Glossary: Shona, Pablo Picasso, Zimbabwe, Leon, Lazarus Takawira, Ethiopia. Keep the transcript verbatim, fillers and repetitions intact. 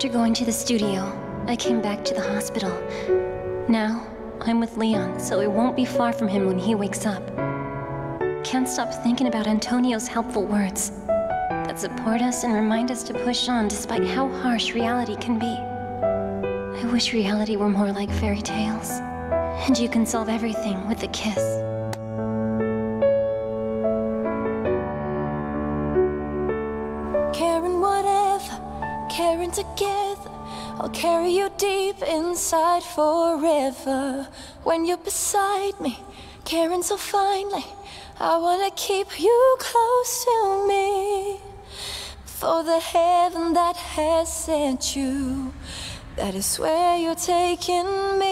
After going to the studio, I came back to the hospital. Now, I'm with Leon, so it won't be far from him when he wakes up. Can't stop thinking about Antonio's helpful words that support us and remind us to push on despite how harsh reality can be. I wish reality were more like fairy tales, and you can solve everything with a kiss. Caring whatever, caring together, I'll carry you deep inside forever. When you're beside me, caring so finely, I wanna keep you close to me. For the heaven that has sent you, that is where you're taking me.